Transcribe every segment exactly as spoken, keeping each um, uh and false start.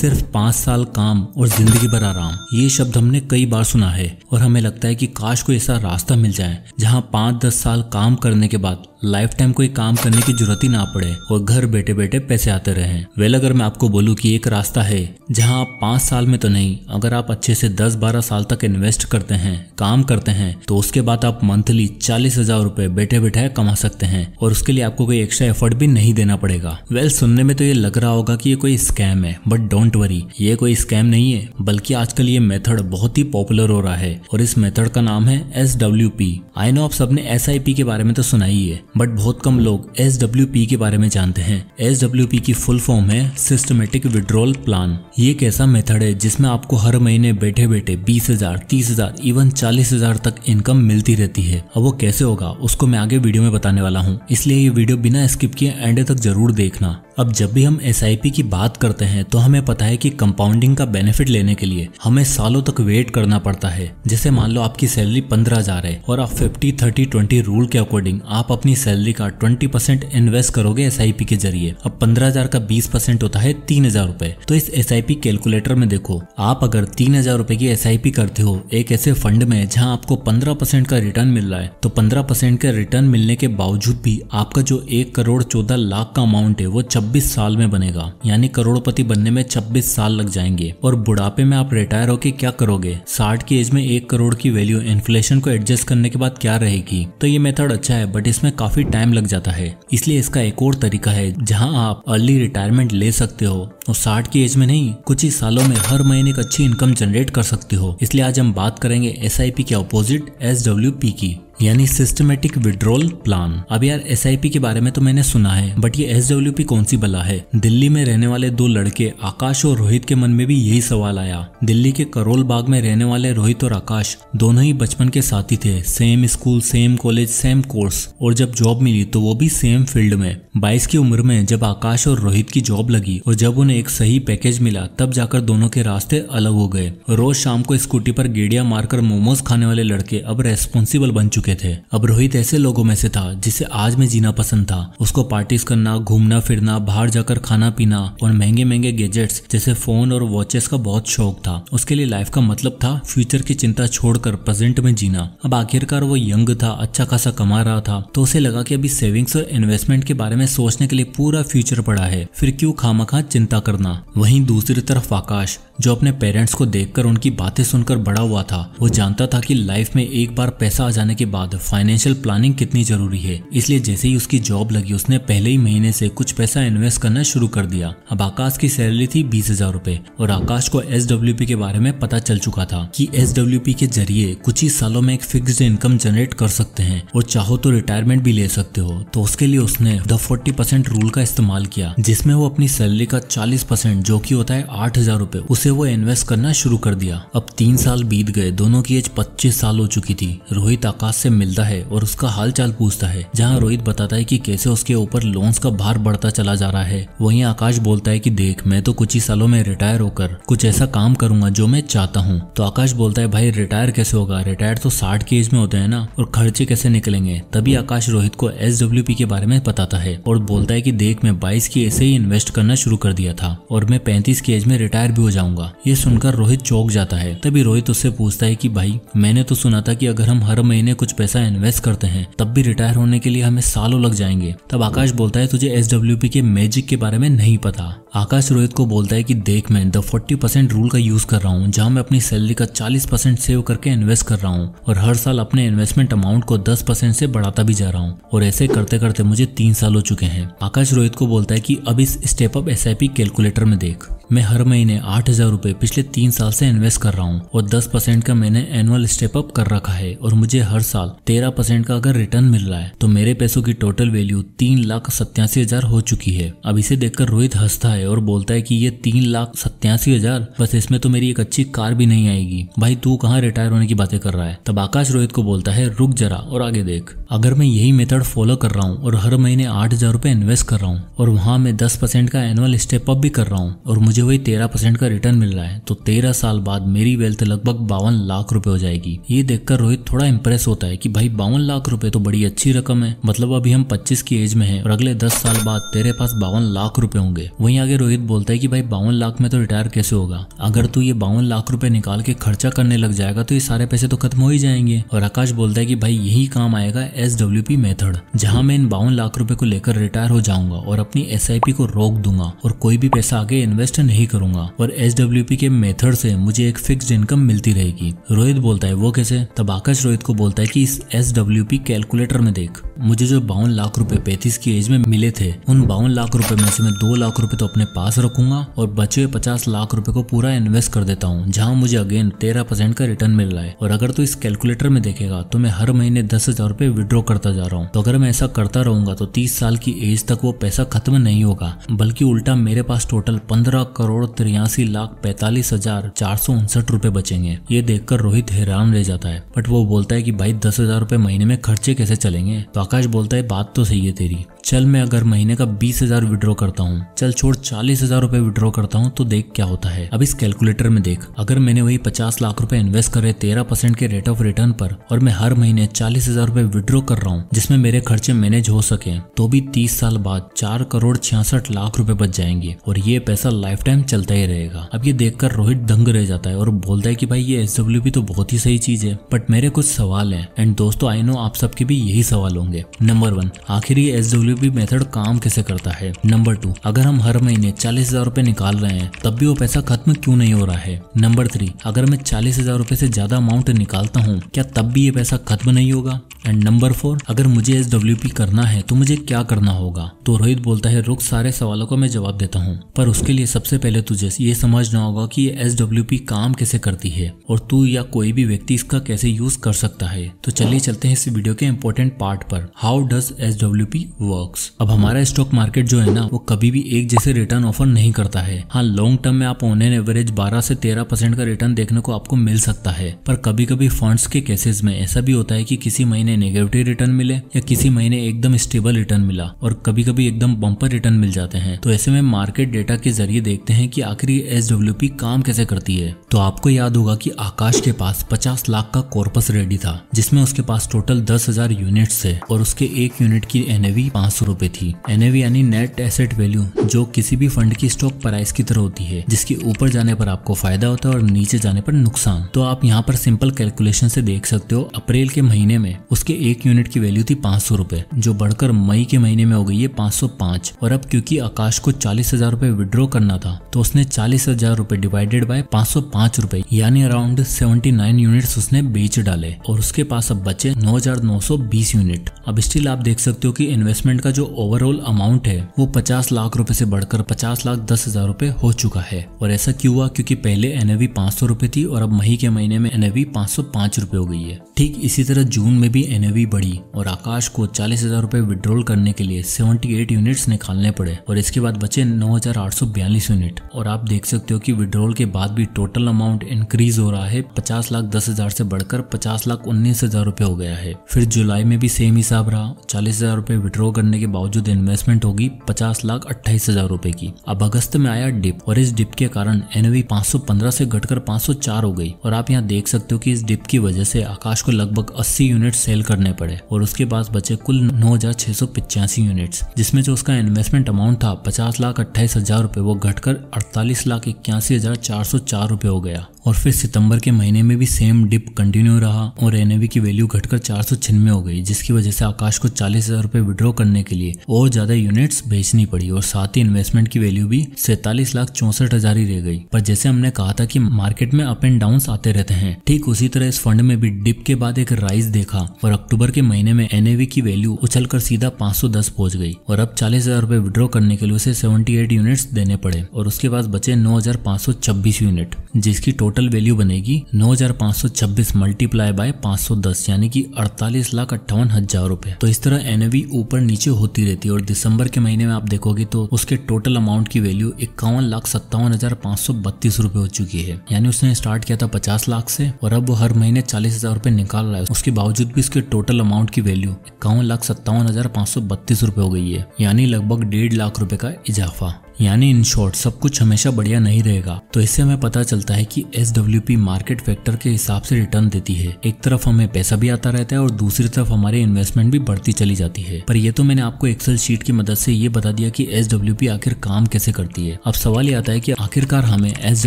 सिर्फ पाँच साल काम और जिंदगी भर आराम, ये शब्द हमने कई बार सुना है और हमें लगता है कि काश कोई ऐसा रास्ता मिल जाए जहाँ पाँच दस साल काम करने के बाद लाइफ टाइम कोई काम करने की जरूरत ही ना पड़े और घर बैठे बैठे पैसे आते रहें। वेल, अगर मैं आपको बोलूँ कि एक रास्ता है जहाँ आप पाँच साल में तो नहीं, अगर आप अच्छे से दस बारह साल तक इन्वेस्ट करते हैं, काम करते हैं, तो उसके बाद आप मंथली चालीस हजार रूपए बैठे बैठे कमा सकते हैं और उसके लिए आपको कोई एक्स्ट्रा एफर्ट भी नहीं देना पड़ेगा। वेल, सुनने में तो ये लग रहा होगा कि ये कोई स्कैम है, बट डोंट वरी, ये कोई स्कैम नहीं है, बल्कि आजकल ये मेथड बहुत ही पॉपुलर हो रहा है और इस मेथड का नाम है S W P. I know आप सबने एस आई पी के बारे में तो सुना ही है, बट बहुत कम लोग एस डब्ल्यू पी के बारे में जानते हैं। एस डब्ल्यू पी की फुल फॉर्म है सिस्टमेटिक विड्रॉल प्लान। ये एक ऐसा मेथड है जिसमें आपको हर महीने बैठे बैठे बीस हजार, तीस हजार, इवन चालीस हजार तक इनकम मिलती रहती है। अब वो कैसे होगा उसको मैं आगे वीडियो में बताने वाला हूँ, इसलिए ये वीडियो बिना स्किप किए एंड तक जरूर देखना। अब जब भी हम एस आई पी की बात करते हैं तो हमें पता है कि कंपाउंडिंग का बेनिफिट लेने के लिए हमें सालों तक वेट करना पड़ता है। जैसे मान लो आपकी सैलरी पंद्रह हजार है और आप फिफ्टी थर्टी ट्वेंटी रूल के अकॉर्डिंग आप अपनी सैलरी का ट्वेंटी परसेंट इन्वेस्ट करोगे एस आई पी के जरिए। अब पंद्रह हजार का बीस परसेंट होता है तीन हजार रूपए। तो इस एस आई पी कैलकुलेटर में देखो, आप अगर तीन हजार रूपए की एस आई पी करते हो एक ऐसे फंड में जहाँ आपको पंद्रह परसेंट का रिटर्न मिल रहा है, तो पंद्रह परसेंट का रिटर्न मिलने के बावजूद भी आपका जो एक करोड़ चौदह लाख का अमाउंट है वो छब्बीस साल में बनेगा, यानी करोड़पति बनने में छब्बीस साल लग जाएंगे। और बुढ़ापे में आप रिटायर होके क्या करोगे? साठ की एज में एक करोड़ की वैल्यू इन्फ्लेशन को एडजस्ट करने के बाद क्या रहेगी? तो ये मेथड अच्छा है, बट इसमें काफी टाइम लग जाता है, इसलिए इसका एक और तरीका है जहां आप अर्ली रिटायरमेंट ले सकते हो और साठ की एज में नहीं, कुछ ही सालों में हर महीने एक अच्छी इनकम जनरेट कर सकते हो। इसलिए आज हम बात करेंगे एस आई पी के अपोजिट एस डब्ल्यू पी की, यानी सिस्टमेटिक विड्रॉल प्लान। अब यार एस आई पी के बारे में तो मैंने सुना है, बट ये एस डब्ल्यू पी कौन सी बला है? दिल्ली में रहने वाले दो लड़के आकाश और रोहित के मन में भी यही सवाल आया। दिल्ली के करोल बाग में रहने वाले रोहित और आकाश दोनों ही बचपन के साथी थे, same school, same college, same course, और जब जॉब मिली तो वो भी सेम फील्ड में। बाईस की उम्र में जब आकाश और रोहित की जॉब लगी और जब उन्हें एक सही पैकेज मिला तब जाकर दोनों के रास्ते अलग हो गए। रोज शाम को स्कूटी पर गेड़िया मारकर मोमोज खाने वाले लड़के अब रेस्पॉन्सिबल बन चुके थे। अब रोहित ऐसे लोगों में से था जिसे आज में जीना पसंद था। उसको पार्टीज करना, घूमना फिरना, बाहर जाकर खाना पीना और महंगे महंगे गैजेट्स जैसे फोन और वॉचेस का बहुत शौक था। उसके लिए लाइफ का मतलब था फ्यूचर की चिंता छोड़कर प्रेजेंट में जीना। अब आखिरकार वो यंग था, अच्छा खासा कमा रहा था, तो उसे लगा कि अभी सेविंग्स और इन्वेस्टमेंट के बारे में सोचने के लिए पूरा फ्यूचर पड़ा है, फिर क्यों खामखा चिंता करना। वहीं दूसरी तरफ आकाश, जो अपने पेरेंट्स को देखकर, उनकी बातें सुनकर बड़ा हुआ था, वो जानता था कि लाइफ में एक बार पैसा आ जाने के बाद फाइनेंशियल प्लानिंग कितनी जरूरी है। इसलिए जैसे ही उसकी जॉब लगी उसने पहले ही महीने से कुछ पैसा इन्वेस्ट करना शुरू कर दिया। अब आकाश की सैलरी थी बीस हजार रूपए और आकाश को एस डब्ल्यू पी के बारे में पता चल चुका था कि एस डब्ल्यू पी के जरिए कुछ ही सालों में एक फिक्स्ड इनकम जनरेट कर सकते हैं और चाहो तो रिटायरमेंट भी ले सकते हो। तो उसके लिए उसने द फोर्टी परसेंट रूल का इस्तेमाल किया, जिसमें वो अपनी सैलरी का चालीस परसेंट जो की होता है आठ हजार रूपए उसे वो इन्वेस्ट करना शुरू कर दिया। अब तीन साल बीत गए, दोनों की एज पच्चीस साल हो चुकी थी। रोहित आकाश से मिलता है और उसका हालचाल पूछता है, जहां रोहित बताता है कि कैसे उसके ऊपर लोन्स का भार बढ़ता चला जा रहा है। वहीं आकाश बोलता है कि देख, मैं तो कुछ ही सालों में रिटायर होकर कुछ ऐसा काम करूंगा जो मैं चाहता हूं। तो आकाश बोलता है, भाई रिटायर कैसे होगा? रिटायर तो साठ की एज में होते हैं ना, और खर्चे कैसे निकलेंगे? तभी आकाश रोहित को एस डब्ल्यू पी के बारे में बताता है और बोलता है की देख, मैं बाईस की एज से ही इन्वेस्ट करना शुरू कर दिया था और मैं पैंतीस की एज में रिटायर भी हो जाऊंगा। ये सुनकर रोहित चौंक जाता है। तभी रोहित उससे पूछता है की भाई, मैंने तो सुना था की अगर हम हर महीने कुछ पैसा इन्वेस्ट करते हैं तब भी रिटायर होने के लिए हमें सालों लग जाएंगे। तब आकाश बोलता है, तुझे एसडब्ल्यूपी के मैजिक के बारे में नहीं पता। आकाश रोहित को बोलता है कि देख, मैं द फोर्टी परसेंट रूल का यूज कर रहा हूँ, जहाँ मैं अपनी सैलरी का चालीस परसेंट सेव करके इन्वेस्ट कर रहा हूँ और हर साल अपने इन्वेस्टमेंट अमाउंट को दस परसेंट से बढ़ाता भी जा रहा हूँ, और ऐसे करते करते मुझे तीन साल हो चुके हैं। आकाश रोहित को बोलता है कि अब इस step up S I P calculator में देख, मैं हर महीने आठ हजार रूपए पिछले तीन साल से इन्वेस्ट कर रहा हूँ और दस परसेंट का मैंने एनुअल स्टेप अप कर रखा है और मुझे हर साल तेरह परसेंट का अगर रिटर्न मिल रहा है तो मेरे पैसों की टोटल वैल्यू तीन लाख सत्तासी हजार हो चुकी है। अब इसे देखकर रोहित हंसता है और बोलता है कि ये तीन लाख सत्तासी हजार बस, इसमें तो मेरी एक अच्छी कार भी नहीं आएगी। भाई तू कहाँ रिटायर होने की बातें कर रहा है? तब आकाश रोहित को बोलता है, रुक जरा और आगे देख, अगर मैं यही मेथड फॉलो कर रहा हूँ और हर महीने आठ हजार रूपए इन्वेस्ट कर रहा हूँ और वहाँ मैं दस परसेंट का एनुअल स्टेप अप भी कर रहा हूँ और मुझे मुझे वही तेरह परसेंट का रिटर्न मिल रहा है, तो तेरह साल बाद मेरी वेल्थ लगभग बावन लाख रुपए हो जाएगी। ये देखकर रोहित थोड़ा इम्प्रेस होता है कि भाई बावन लाख रुपए तो बड़ी अच्छी रकम है, मतलब अभी हम पच्चीस की एज में हैं और अगले दस साल बाद तेरे पास बावन लाख रुपए होंगे। वहीं आगे रोहित बोलता है कि भाई बावन लाख में तो रिटायर कैसे होगा, अगर तू ये बावन लाख रुपए निकाल के खर्चा करने लग जाएगा तो ये सारे पैसे तो खत्म हो ही जाएंगे। और आकाश बोलता है कि भाई यही काम आएगा एस डब्ल्यू पी मेथड, जहाँ मैं इन बावन लाख रुपए को लेकर रिटायर हो जाऊंगा और अपनी एस आई पी को रोक दूंगा और कोई भी पैसा आगे इन्वेस्ट नहीं करूंगा और एस डब्ल्यू पी के मेथड से मुझे एक फिक्स्ड इनकम मिलती रहेगी। रोहित बोलता है वो कैसे? तब आकाश रोहित को बोलता है कि इस एस डब्ल्यू पी कैलकुलेटर में देख, मुझे जो बावन लाख रुपए पैंतीस की एज में मिले थे उन बावन लाख रुपए में से मैं दो लाख रुपए तो अपने पास रखूंगा और बचे हुए पचास लाख रुपए को पूरा इन्वेस्ट कर देता हूँ, जहाँ मुझे अगेन तेरह परसेंट का रिटर्न मिल रहा है। और अगर तू इस कैलकुलेटर में देखेगा तो मैं हर महीने दस हजार रुपए विड्रॉ करता जा रहा हूँ, तो अगर मैं ऐसा करता रहूंगा तो तीस साल की एज तक वो पैसा खत्म नहीं होगा, बल्कि उल्टा मेरे पास टोटल पंद्रह करोड़ तिरासी लाख पैतालीस हजार चार सौ उनसठ रुपए बचेंगे। ये देखकर रोहित हैरान रह जाता है, बट वो बोलता है कि भाई दस हजार रुपए महीने में खर्चे कैसे चलेंगे। तो आकाश बोलता है बात तो सही है तेरी, चल मैं अगर महीने का बीस हजार विड्रॉ करता हूँ, चल छोड़ चालीस हजार रुपए विड्रॉ करता हूँ तो देख क्या होता है। अब इस कैलकुलेटर में देख, अगर मैंने वही पचास लाख रुपए इन्वेस्ट करे तेरह परसेंट के रेट ऑफ रिटर्न पर और मैं हर महीने चालीस हजार रुपए विड्रॉ कर रहा हूँ जिसमें मेरे खर्चे मैनेज हो सके, तो भी तीस साल बाद चार करोड़ छियासठ लाख रुपए बच जाएंगे और ये पैसा लाइफ टाइम चलता ही रहेगा। अब ये देखकर रोहित दंग रह जाता है और बोलता है कि भाई ये एस डब्ल्यू पी तो बहुत ही सही चीज है, बट मेरे कुछ सवाल हैं। एंड दोस्तों आई नो आप सबके भी यही सवाल होंगे। नंबर वन, आखिर ये एस डब्ल्यू पी मेथड काम कैसे करता है? नंबर टू, अगर हम हर महीने चालीस हजार रुपए निकाल रहे हैं तब भी वो पैसा खत्म क्यों नहीं हो रहा है? नंबर थ्री, अगर मैं चालीस हजार रुपए से ज्यादा अमाउंट निकालता हूँ क्या तब भी ये पैसा खत्म नहीं होगा? एंड नंबर फोर, अगर मुझे एस डब्ल्यू पी करना है तो मुझे क्या करना होगा? तो रोहित बोलता है रुक, सारे सवालों को मैं जवाब देता हूँ, पर उसके लिए सबसे पहले तुझे ये समझना होगा कि ये एस डब्ल्यू पी काम कैसे करती है और तू या कोई भी व्यक्ति इसका कैसे यूज कर सकता है। तो चलिए चलते हैं इस वीडियो के इम्पोर्टेंट पार्ट पर, how does S W P works. अब हमारा स्टॉक मार्केट जो है ना वो कभी भी एक जैसे रिटर्न ऑफर नहीं करता है। हाँ, लॉन्ग टर्म में आप ऑन एन एवरेज बारह से तेरह परसेंट का रिटर्न देखने को आपको मिल सकता है, पर कभी कभी फंड्स के केसेस में ऐसा भी होता है कि किसी महीने नेगेटिव रिटर्न मिले या किसी महीने एकदम स्टेबल रिटर्न मिला और कभी कभी एकदम बम्पर रिटर्न मिल जाते हैं। तो ऐसे में मार्केट डेटा के जरिए देखते हैं कि आखिर एस डब्ल्यू पी काम कैसे करती है। तो आपको याद होगा कि आकाश के पास पचास लाख का कॉर्पस रेडी था जिसमें उसके पास टोटल दस हजार यूनिट्स थे और उसके एक यूनिट की एन ए वी पांच सौ रुपए थी। एन ए वी यानी नेट एसेट वैल्यू, जो किसी भी फंड की स्टॉक प्राइस की तरह होती है, जिसके ऊपर जाने पर आपको फायदा होता है और नीचे जाने पर नुकसान। तो आप यहाँ पर सिंपल कैलकुलेशन से देख सकते हो, अप्रैल के महीने में उसके एक यूनिट की वैल्यू थी पांच सौ रुपए, जो बढ़कर मई के महीने में हो गई है पांच सौ पांच। और अब क्योंकि आकाश को चालीस हजार रूपए विड्रॉ करना था तो उसने चालीस हजार रूपए डिवाइडेड बाय पांच सौ पांच रूपए यानी अराउंड उन्यासी यूनिट्स उसने बेच डाले और उसके पास अब बचे नौ हजार नौ सौ बीस यूनिट। अब स्टिल आप देख सकते हो कि इन्वेस्टमेंट का जो ओवरऑल अमाउंट है वो पचास लाख रूपये से बढ़कर पचास लाख दस हजार रूपए हो चुका है। और ऐसा क्यों हुआ? क्योंकि पहले एन ए वी पांच सौ रूपये थी और अब मई के महीने में एन ए वी पांच सौ पांच रूपये हो गई है। ठीक इसी तरह जून में भी एन ए वी बढ़ी और आकाश को चालीस हजार रूपए विड्रॉल करने के लिए अठहत्तर यूनिट्स निकालने पड़े और इसके बाद बचे नौ हजार आठ सौ बयालीस यूनिट। और आप देख सकते हो कि विड्रॉल के बाद भी टोटल अमाउंट इंक्रीज हो रहा है, पचास लाख दस हजार से बढ़कर पचास लाख उन्नीस हजार रूपए हो गया है। फिर जुलाई में भी सेम हिसाब रहा, चालीस हजार रूपए विड्रॉ करने के बावजूद इन्वेस्टमेंट होगी पचास लाख अट्ठाईस हजार रूपए की। अब अगस्त में आया डिप और इस डिप के कारण एन ए वी पांच सौ पंद्रह से घटकर पांच सौ चार हो गई और आप यहाँ देख सकते हो कि इस डिप की वजह से आकाश को लगभग अस्सी यूनिट सेल करने पड़े और उसके पास बचे कुल नौ हजार छह सौ पिचासी यूनिट्स, जिसमें जो उसका इन्वेस्टमेंट अमाउंट था पचास लाख अट्ठाईस हजार रूपए वो घटकर अड़तालीस लाख इक्यासी हजार चार सौ चार रूपए हो गया। और फिर सितंबर के महीने में भी सेम डिप कंटिन्यू रहा और एन ए वी की वैल्यू घटकर चार सौ छिन्नवे हो गई, जिसकी वजह से आकाश को चालीस हजार रूपए विड्रॉ करने के लिए और ज्यादा यूनिट्स बेचनी पड़ी और साथ ही इन्वेस्टमेंट की वैल्यू भी सैतालीस लाख चौसठ हजार ही रह गई। पर जैसे हमने कहा था कि मार्केट में अप एंड डाउन आते रहते हैं, ठीक उसी तरह इस फंड में भी डिप के बाद एक राइज देखा और अक्टूबर के महीने में एन ए वी की वैल्यू उछलकर सीधा पांच सौ दस पहुंच गई और अब चालीस हजार रूपए विड्रॉ करने के लिए उसे अठहत्तर यूनिट्स देने पड़े और उसके पास बचे नौ हजार पांच सौ छब्बीस यूनिट, जिसकी टोटल वैल्यू बनेगी नौ हजार पांच सौ छब्बीस मल्टीप्लाई बाय पांच सौ दस यानी कि अड़तालीस लाख अट्ठावन हजार रूपए। तो इस तरह एन ए वी ऊपर नीचे होती रहती है और दिसंबर के महीने में आप देखोगे तो उसके टोटल अमाउंट की वैल्यू इक्यावन लाख सत्तावन हजार पांच सौ बत्तीस रूपए हो चुकी है। यानी उसने स्टार्ट किया था पचास लाख से और अब वो हर महीने चालीस हजार रूपए निकाल रहा है, उसके बावजूद भी इसके टोटल अमाउंट की वैल्यू इक्यावन लाख सत्तावन हजार पांच सौ बत्तीस रूपए हो गई है, यानी लगभग डेढ़ लाख रुपए का इजाफा। यानी इन शॉर्ट सब कुछ हमेशा बढ़िया नहीं रहेगा। तो इससे हमें पता चलता है कि S W P market factor के हिसाब से रिटर्न देती है। एक तरफ हमें पैसा भी आता रहता है और दूसरी तरफ हमारे इन्वेस्टमेंट भी बढ़ती चली जाती है। पर ये तो मैंने आपको एक्सेल शीट की मदद से ये बता दिया कि एस डब्ल्यू पी आखिर काम कैसे करती है। अब सवाल ये आता है कि आखिरकार हमें एस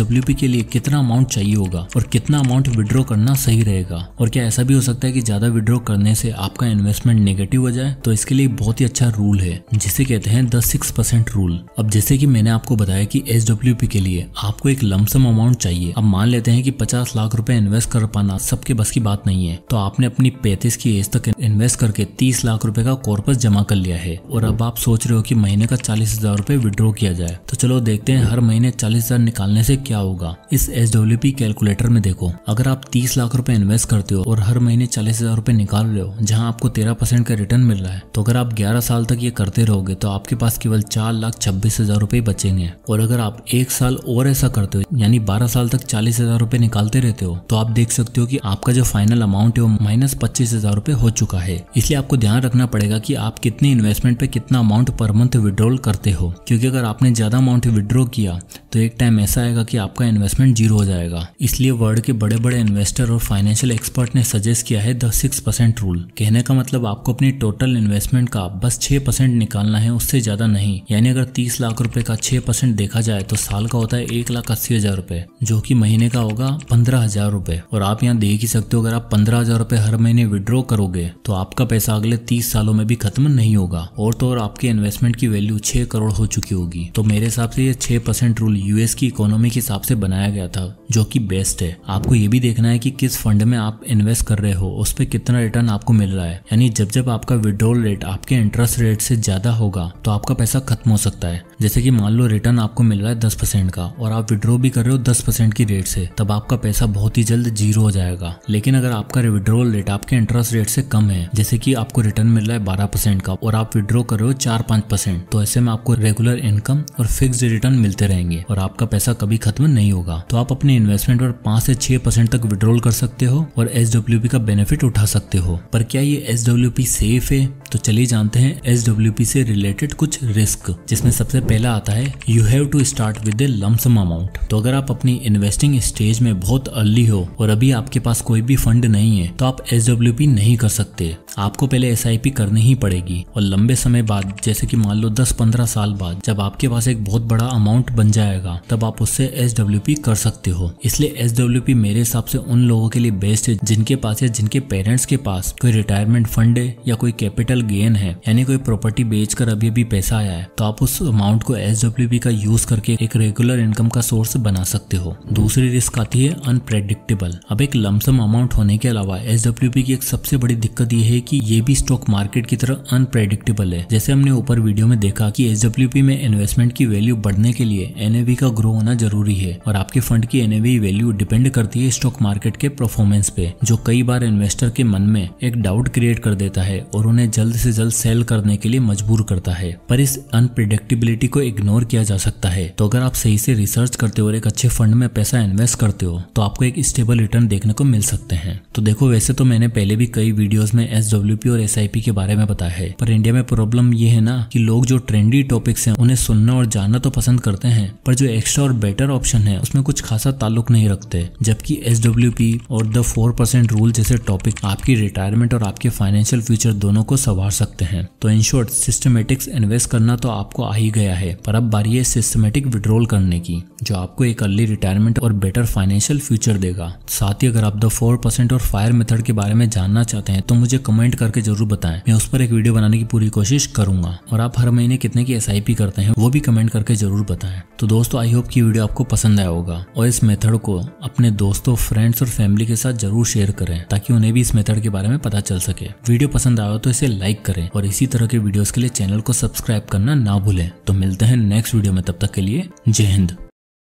डब्ल्यू पी के लिए कितना अमाउंट चाहिए होगा और कितना अमाउंट विड्रॉ करना सही रहेगा, और क्या ऐसा भी हो सकता है कि ज्यादा विड्रॉ करने से आपका इन्वेस्टमेंट नेगेटिव हो जाए। तो इसके लिए बहुत ही अच्छा रूल है जिसे कहते हैं द सिक्स परसेंट रूल। अब जैसे कि मैंने आपको बताया कि एस डब्ल्यू पी के लिए आपको एक लमसम अमाउंट चाहिए। अब मान लेते हैं कि पचास लाख रुपए इन्वेस्ट कर पाना सबके बस की बात नहीं है, तो आपने अपनी पैंतीस की एज तक इन्वेस्ट करके तीस लाख रुपए का कॉर्पस जमा कर लिया है और अब आप सोच रहे हो कि महीने का चालीस हजार रूपए विड्रॉ किया जाए। तो चलो देखते हैं हर महीने चालीस हजार निकालने से क्या होगा। इस एस डब्ल्यू पी कैलकुलेटर में देखो, अगर आप तीस लाख रूपए इन्वेस्ट करते हो और हर महीने चालीस हजार रूपए निकाल रहे हो जहाँ आपको तेरह परसेंट का रिटर्न मिल रहा है, तो अगर आप ग्यारह साल तक ये करते रहोगे तो आपके पास केवल चार लाख छब्बीस हजार रूपए बचेंगे। और अगर आप एक साल और ऐसा करते हो यानी बारह साल तक चालीस हजार रूपए निकालते रहते हो तो आप देख सकते हो कि आपका जो फाइनल अमाउंट है वो माइनस पच्चीस हजार रूपए हो चुका है। इसलिए आपको ध्यान रखना पड़ेगा कि आप कितने इन्वेस्टमेंट पे कितना अमाउंट पर मंथ विड्रॉल करते हो, क्योंकि अगर आपने ज्यादा अमाउंट विड्रॉ किया तो एक टाइम ऐसा आएगा कि आपका इन्वेस्टमेंट जीरो हो जाएगा। इसलिए वर्ल्ड के बड़े बड़े इन्वेस्टर और फाइनेंशियल एक्सपर्ट ने सजेस्ट किया है द सिक्स परसेंट रूल। कहने का मतलब आपको अपनी टोटल इन्वेस्टमेंट का बस छह परसेंट निकालना है, उससे ज्यादा नहीं। यानी अगर तीस लाख रुपए का छह परसेंट देखा जाए तो साल का होता है एक लाख अस्सी हजार रुपए, जो कि महीने का होगा पंद्रह हजार रुपए। और आप यहाँ देख ही सकते हो अगर आप पंद्रह हजार रुपए हर महीने विड्रॉ करोगे तो आपका पैसा अगले तीस सालों में भी खत्म नहीं होगा, और तो और आपके इन्वेस्टमेंट की वैल्यू छह करोड़ हो चुकी होगी। तो मेरे हिसाब से ये छह परसेंट रूल यूएस की इकोनॉमी के हिसाब से बनाया गया था, जो कि बेस्ट है। आपको ये भी देखना है कि किस फंड में आप इन्वेस्ट कर रहे हो उस पे कितना रिटर्न आपको मिल रहा है। यानी जब जब आपका विड्रॉल रेट आपके इंटरेस्ट रेट से ज्यादा होगा तो आपका पैसा खत्म हो सकता है। जैसे कि मान लो रिटर्न आपको मिल रहा है दस परसेंट का और आप विड्रॉ भी कर रहे हो दस परसेंट की रेट से, तब आपका पैसा बहुत ही जल्द जीरो हो जाएगा। लेकिन अगर आपका विड्रॉल रेट आपके इंटरेस्ट रेट से कम है, जैसे कि आपको रिटर्न मिल रहा है बारह परसेंट का और आप विड्रॉ कर रहे हो चार पाँच परसेंट, तो ऐसे में आपको रेगुलर इनकम और फिक्स रिटर्न मिलते रहेंगे और आपका पैसा कभी खत्म नहीं होगा। तो आप अपने इन्वेस्टमेंट पर पाँच से छह परसेंट तक विड्रॉल कर सकते हो और एस डब्ल्यू पी का बेनिफिट उठा सकते हो। पर क्या ये एस डब्ल्यू पी सेफ है? तो चलिए जानते हैं एस डब्ल्यू पी से रिलेटेड कुछ रिस्क, जिसमें सबसे पहला आता है you have to start with a lump sum amount. तो अगर आप अपनी इन्वेस्टिंग स्टेज में बहुत अर्ली हो और अभी आपके पास कोई भी फंड नहीं है तो आप एस डब्ल्यू पी नहीं कर सकते। आपको पहले एस आई पी करनी ही पड़ेगी, और लंबे समय बाद जैसे कि मान लो दस पंद्रह साल बाद जब आपके पास एक बहुत बड़ा अमाउंट बन जाएगा तब आप उससे एस डब्ल्यू पी कर सकते हो। इसलिए एस डब्ल्यू पी मेरे हिसाब से उन लोगों के लिए बेस्ट है जिनके पास या जिनके पेरेंट्स के पास कोई रिटायरमेंट फंड है या कोई कैपिटल गेन है, यानी कोई प्रॉपर्टी बेचकर अभी अभी पैसा आया है, तो आप उस अमाउंट को एस डब्ल्यू पी का यूज करके एक रेगुलर इनकम का सोर्स बना सकते हो। दूसरी रिस्क आती है अनप्रेडिक्टेबल। अब एक लमसम अमाउंट होने के अलावा एस डब्ल्यू पी की एक सबसे बड़ी दिक्कत यह है कि ये भी स्टॉक मार्केट की तरह अनप्रेडिक्टेबल है। जैसे हमने ऊपर वीडियो में देखा कि एस डब्ल्यू पी में इन्वेस्टमेंट की वैल्यू बढ़ने के लिए एन ए वी का ग्रो होना जरूरी है, और आपके फंड की N A V value depend करती है स्टॉक मार्केट के परफॉर्मेंस पे, जो कई बार इन्वेस्टर के मन में एक डाउट क्रिएट कर देता है और उन्हें जल्द से जल्द सेल करने के लिए मजबूर करता है। पर इस अनप्रेडिक्टेबिलिटी को इग्नोर किया जा सकता है। तो अगर आप सही से रिसर्च करते हो और एक अच्छे फंड में पैसा इन्वेस्ट करते हो तो आपको एक स्टेबल रिटर्न देखने को मिल सकते हैं। तो देखो, वैसे तो मैंने पहले भी कई वीडियोस में एस डब्ल्यू पी और एस आई पी के बारे में बताया है, पर इंडिया में प्रॉब्लम ये है ना कि लोग जो ट्रेंडी टॉपिक्स हैं उन्हें सुनना और जानना तो पसंद करते हैं, पर जो एक्स्ट्रा और बेटर ऑप्शन है उसमें कुछ खासा ताल्लुक नहीं रखते। जबकि एस डब्ल्यू पी और द फोर परसेंट रूल जैसे टॉपिक आपकी रिटायरमेंट और आपके फाइनेंशियल फ्यूचर दोनों को संवार सकते हैं। तो इन शॉर्ट, सिस्टमेटिक्स इन्वेस्ट करना तो आपको आ ही गया है, पर अब बारी है सिस्टमेटिक विड्रॉल करने की, जो आपको एक अर्ली रिटायरमेंट और बेटर फाइनेंशियल फ्यूचर देगा। साथ ही अगर आप द फोर परसेंट और फायर मेथड के बारे में जानना चाहते हैं तो मुझे कमेंट करके जरूर बताएं, मैं उस पर एक वीडियो बनाने की पूरी कोशिश करूंगा। और आप हर महीने कितने की एस आई पी करते हैं वो भी कमेंट करके जरूर बताएं। तो दोस्तों, आई होप कि वीडियो आपको पसंद आया होगा, और इस मेथड को अपने दोस्तों, फ्रेंड्स और फैमिली के साथ जरूर शेयर करें ताकि उन्हें भी इस मेथड के बारे में पता चल सके। वीडियो पसंद आया तो इसे लाइक करें, और इसी तरह के वीडियोस के लिए चैनल को सब्सक्राइब करना ना भूलें। तो मिलते हैं नेक्स्ट वीडियो में, तब तक के लिए जय हिंद।